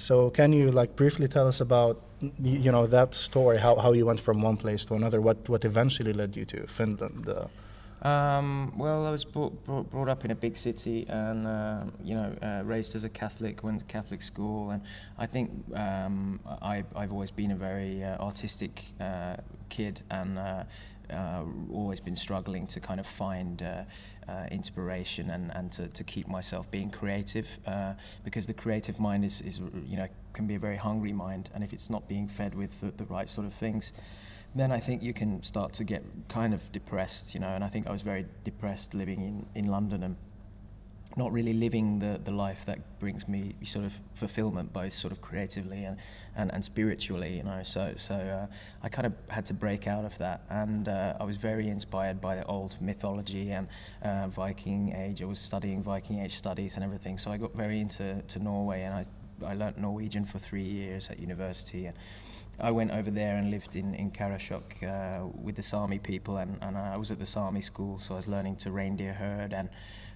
So can you like briefly tell us about, you know, that story, how you went from one place to another, what eventually led you to Finland? Well, I was brought up in a big city and, you know, raised as a Catholic, went to Catholic school, and I think I've always been a very artistic kid and always been struggling to kind of find inspiration and to keep myself being creative, because the creative mind is, you know, can be a very hungry mind, and if it's not being fed with the right sort of things, then I think you can start to get kind of depressed, you know. And I think I was very depressed living in London and not really living the life that brings me sort of fulfillment, both sort of creatively and spiritually, you know. So I kind of had to break out of that, and I was very inspired by the old mythology and Viking Age. I was studying Viking Age studies and everything, so I got very into Norway, and I learnt Norwegian for 3 years at university, and I went over there and lived in Karasjok with the Sami people, and I was at the Sami school, so I was learning to reindeer herd and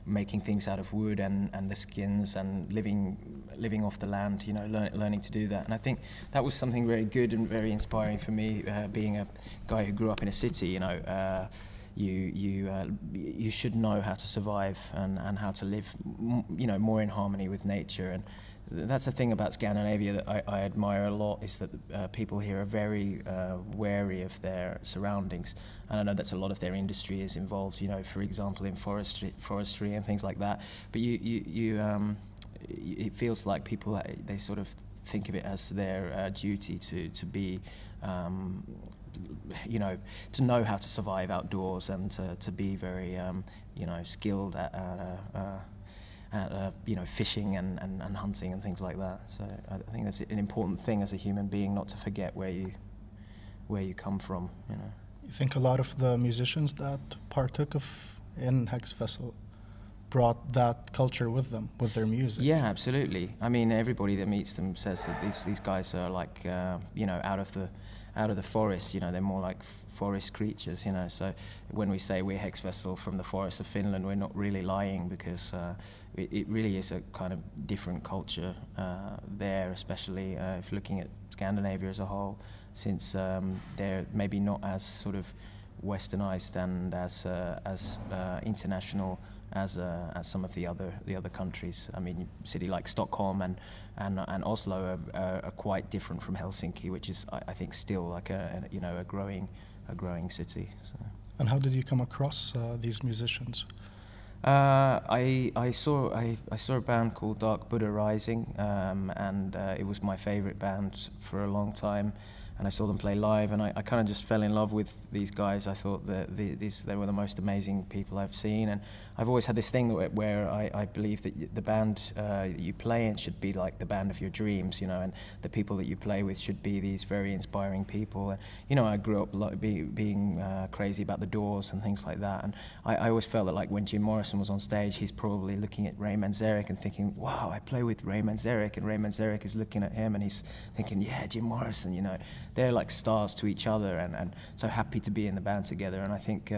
making things out of wood and the skins and living off the land, you know, learning to do that. And I think that was something very good and very inspiring for me, being a guy who grew up in a city, you know. You should know how to survive and how to live, you know, more in harmony with nature. And that's the thing about Scandinavia that I admire a lot, is that people here are very wary of their surroundings. And I know that's a lot of their industry is involved, you know, for example, in forestry and things like that. But it feels like people, they sort of think of it as their duty to be, you know how to survive outdoors and to be very, you know, skilled at you know, fishing and hunting and things like that. So I think that's an important thing as a human being, not to forget where you come from, you know. You think a lot of the musicians that partook in Hexvessel brought that culture with them, with their music? Yeah, absolutely. I mean, everybody that meets them says that these guys are like, you know, out of the forest, you know, they're more like forest creatures, you know. So when we say we're Hexvessel from the forests of Finland, we're not really lying, because it really is a kind of different culture there, especially if looking at Scandinavia as a whole, since they're maybe not as sort of westernized and as international as some of the other countries. I mean, a city like Stockholm and Oslo are quite different from Helsinki, which is I think still like a you know, a growing city. So. And how did you come across these musicians? I saw a band called Dark Buddha Rising, and it was my favorite band for a long time. And I saw them play live, and I kind of just fell in love with these guys. I thought that they were the most amazing people I've seen, and I've always had this thing where I believe that the band that you play in should be like the band of your dreams, you know, and the people that you play with should be these very inspiring people. And, you know, I grew up being crazy about The Doors and things like that, and I always felt that, like, when Jim Morrison was on stage, he's probably looking at Ray Manzarek and thinking, wow, I play with Ray Manzarek, and Ray Manzarek is looking at him and he's thinking, yeah, Jim Morrison, you know. They're like stars to each other, and so happy to be in the band together. And I think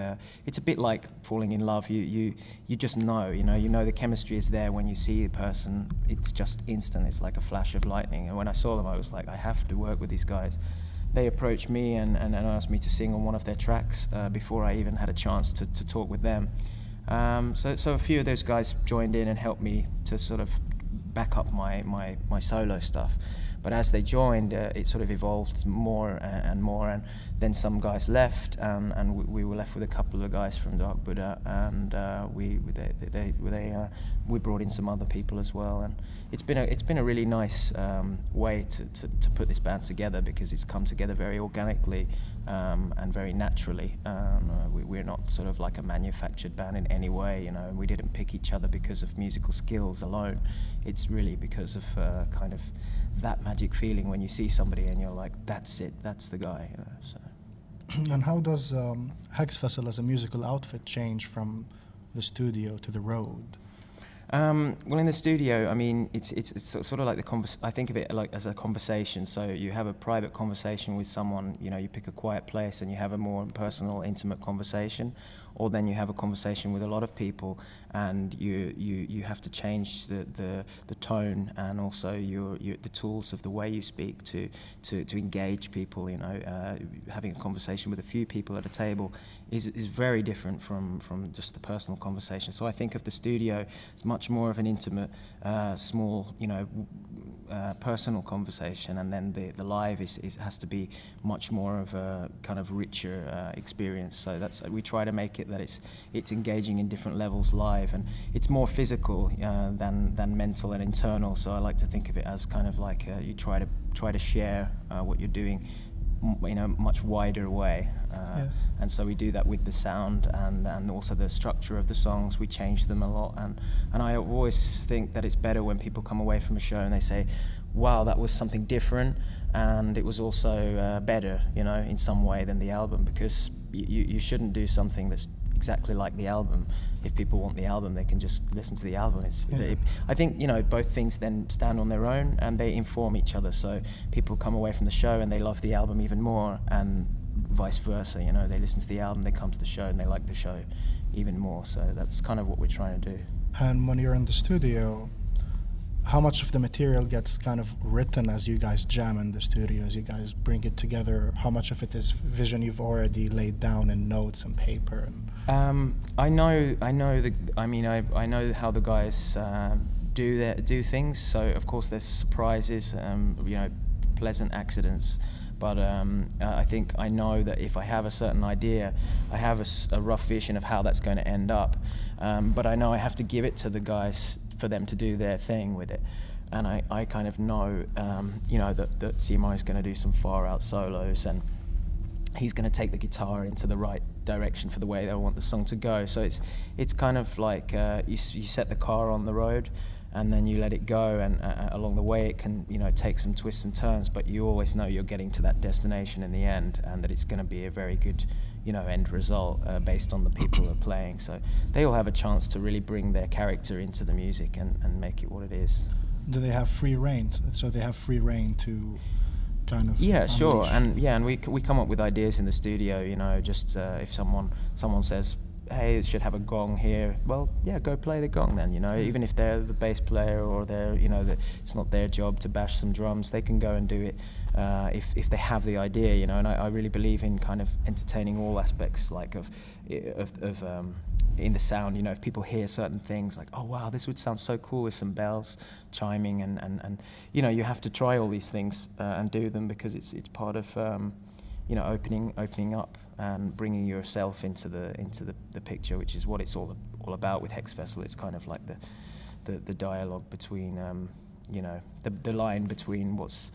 it's a bit like falling in love. You just know, you know the chemistry is there when you see the person. It's just instant. It's like a flash of lightning. And when I saw them, I was like, I have to work with these guys. They approached me and asked me to sing on one of their tracks before I even had a chance to talk with them. So a few of those guys joined in and helped me to sort of back up my solo stuff. But as they joined, it sort of evolved more and more, and then some guys left, and we were left with a couple of guys from Dark Buddha, and we brought in some other people as well, and it's been a really nice way to put this band together, because it's come together very organically and very naturally. We're not sort of like a manufactured band in any way, you know. We didn't pick each other because of musical skills alone. It's really because of kind of that magic feeling when you see somebody and you're like, that's it, that's the guy, you know. So. And how does Hexvessel as a musical outfit change from the studio to the road? Well, in the studio, I mean, it's sort of like I think of it like as a conversation. So you have a private conversation with someone, you know, you pick a quiet place and you have a more personal, intimate conversation, or then you have a conversation with a lot of people and you have to change the tone and also your the tools of the way you speak to engage people. You know, having a conversation with a few people at a table is very different from just the personal conversation. So I think of the studio as much more of an intimate, small, you know, personal conversation, and then the live has to be much more of a kind of richer experience. So that's, we try to make it that it's engaging in different levels live, and it's more physical than mental and internal. So I like to think of it as kind of like you try to share what you're doing in a much wider way, yeah. And so we do that with the sound and also the structure of the songs. We change them a lot, and I always think that it's better when people come away from a show and they say, wow, that was something different, and it was also better, you know, in some way than the album, because you shouldn't do something that's exactly like the album. If people want the album, they can just listen to the album. It's, yeah. I think, you know, both things then stand on their own and they inform each other. So people come away from the show and they love the album even more, and vice versa. You know, they listen to the album, they come to the show and they like the show even more. So that's kind of what we're trying to do. And when you're in the studio, how much of the material gets kind of written as you guys jam in the studio, as you guys bring it together? How much of it is vision you've already laid down in notes and paper? And I know how the guys do things. So of course there's surprises, you know, pleasant accidents. But I think I know that if I have a certain idea, I have a rough vision of how that's going to end up. But I know I have to give it to the guys for them to do their thing with it. And I kind of know, you know, that Simo is going to do some far out solos, and he's going to take the guitar into the right direction for the way they want the song to go. So it's kind of like you set the car on the road, and then you let it go, and along the way it can, you know, take some twists and turns, but you always know you're getting to that destination in the end, and that it's going to be a very good, you know, end result based on the people who are playing. So they all have a chance to really bring their character into the music and make it what it is. Do they have free reign? So they have free reign to kind of, yeah, unleash. Sure, and yeah, and we come up with ideas in the studio. You know, just if someone says, hey, it should have a gong here. Well, yeah, go play the gong then, you know, even if they're the bass player or they're, you know, it's not their job to bash some drums, they can go and do it if they have the idea, you know. And I really believe in kind of entertaining all aspects, like in the sound, you know. If people hear certain things like, oh wow, this would sound so cool with some bells chiming, and you know, you have to try all these things and do them, because it's part of, you know, opening up and bringing yourself into the picture, which is what it's all about with Hexvessel. It's kind of like the dialogue between, you know, the line between what's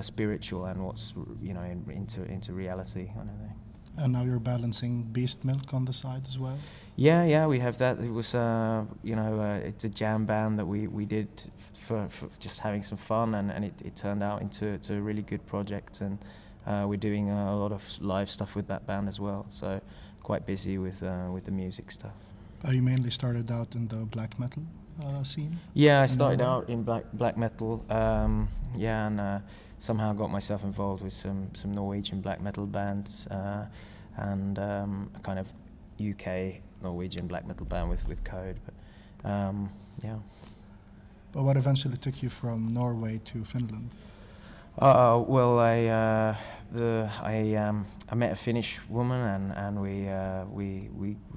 spiritual and what's, you know, into reality, kind of thing. And now you're balancing Beast Milk on the side as well? Yeah, we have that. It was, you know, it's a jam band that we did for just having some fun, and it turned out into a really good project, and we're doing a lot of live stuff with that band as well, so quite busy with the music stuff. You mainly started out in the black metal scene? Yeah, I started out in black metal, yeah, and somehow got myself involved with some Norwegian black metal bands, and a kind of UK Norwegian black metal band with Code, but yeah. But what eventually took you from Norway to Finland? Well, I met a Finnish woman, and we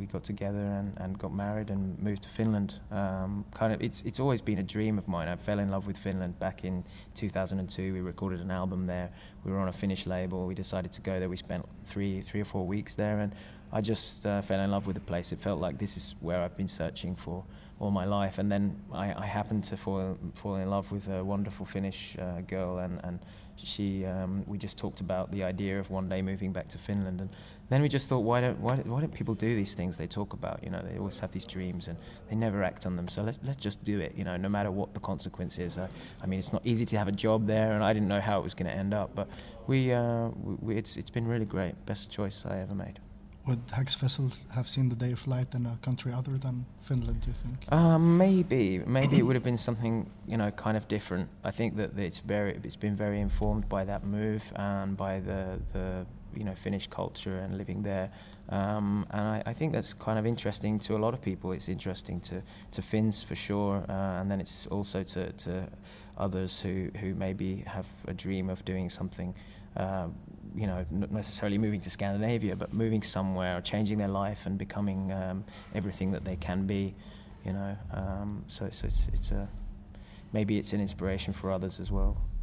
got together and got married and moved to Finland. Kind of, it's always been a dream of mine. I fell in love with Finland back in 2002. We recorded an album there. We were on a Finnish label. We decided to go there. We spent three or four weeks there, and I just fell in love with the place. It felt like this is where I've been searching for all my life. And then I happened to fall in love with a wonderful Finnish girl, and she, we just talked about the idea of one day moving back to Finland, and then we just thought, why don't people do these things they talk about? You know, they always have these dreams and they never act on them, so let's just do it, you know, no matter what the consequence is. I mean, it's not easy to have a job there, and I didn't know how it was going to end up, but it's been really great. Best choice I ever made. Would Hexvessel have seen the day of light in a country other than Finland, do you think? Maybe it would have been something, you know, kind of different. I think that it's been very informed by that move and by the Finnish culture and living there. And I think that's kind of interesting to a lot of people. It's interesting to Finns for sure, and then it's also to others who maybe have a dream of doing something, not necessarily moving to Scandinavia, but moving somewhere, or changing their life and becoming everything that they can be, so it's maybe it's an inspiration for others as well.